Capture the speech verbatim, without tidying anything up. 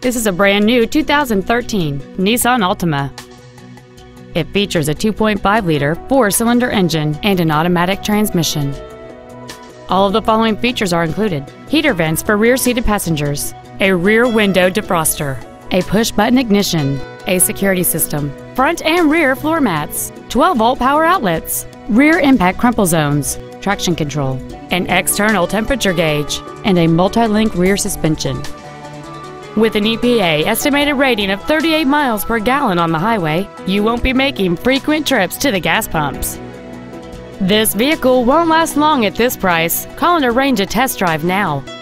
This is a brand new two thousand thirteen Nissan Altima. It features a two point five liter four-cylinder engine and an automatic transmission. All of the following features are included: heater vents for rear-seated passengers, a rear window defroster, a push-button ignition, a security system, front and rear floor mats, twelve volt power outlets, rear impact crumple zones, traction control, an external temperature gauge, and a multi-link rear suspension. With an E P A estimated rating of thirty-eight miles per gallon on the highway, you won't be making frequent trips to the gas pumps. This vehicle won't last long at this price. Call and arrange a test drive now.